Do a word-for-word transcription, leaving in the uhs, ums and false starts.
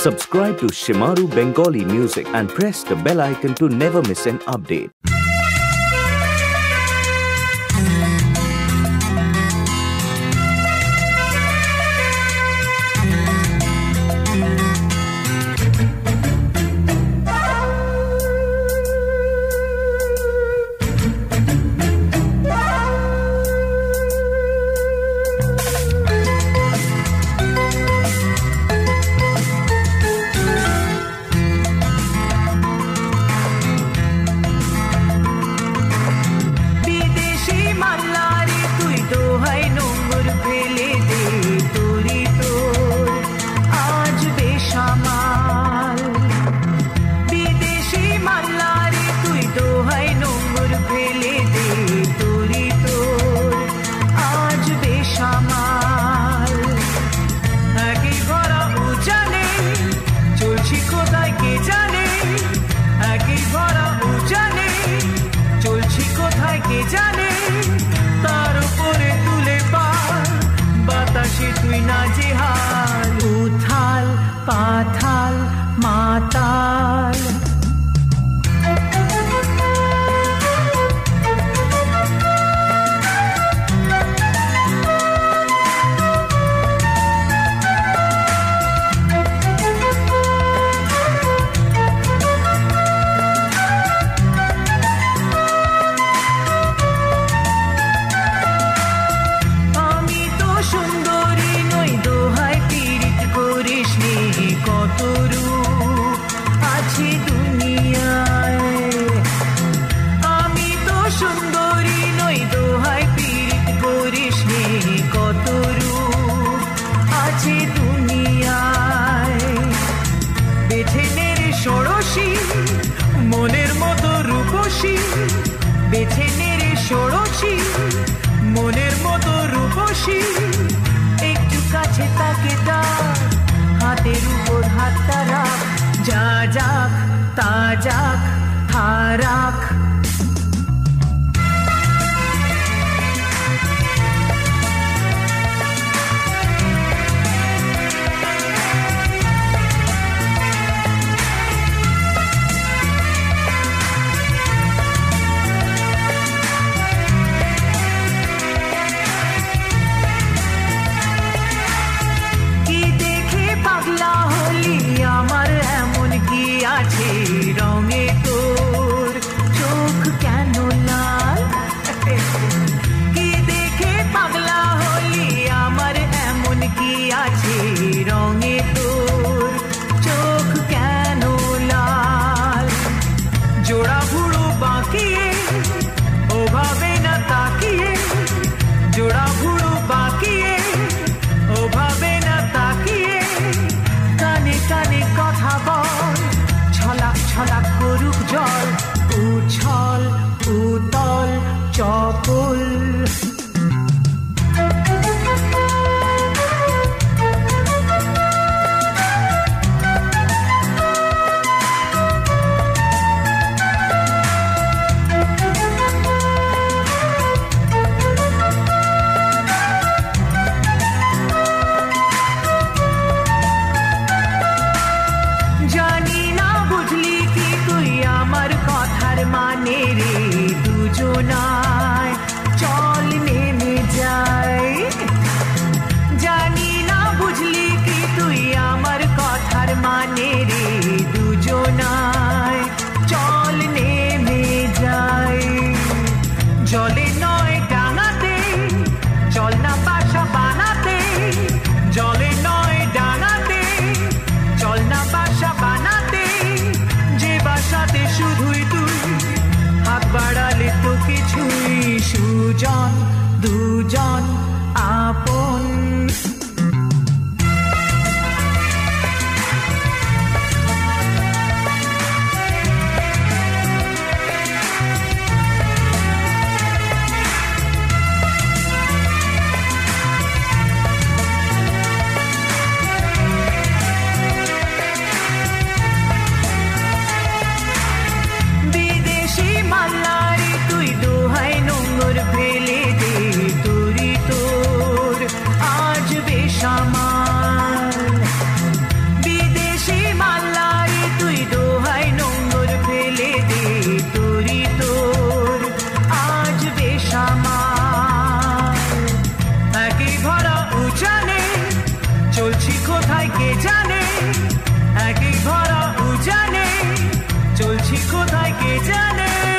Subscribe to Shimaru Bengali Music and press the bell icon to never miss an update. পাথাল মাতাল মনের মতো রূপসী, বেছে নেড়ে ষোড়শী, মনের মতো রূপসী। একটু কাছে তাকে ডাক, হাতের উপর হাতটা রাখ, যা যাক তা যাক তা রাখ। উছল উতল চপল বাড়ালে তো কিছুই। সুজন দুজন আপন ফেলে দে তোরি তো চলছি কোথায় কে জানে, একই ভরা উজানে চলছি কোথায় কে জানে।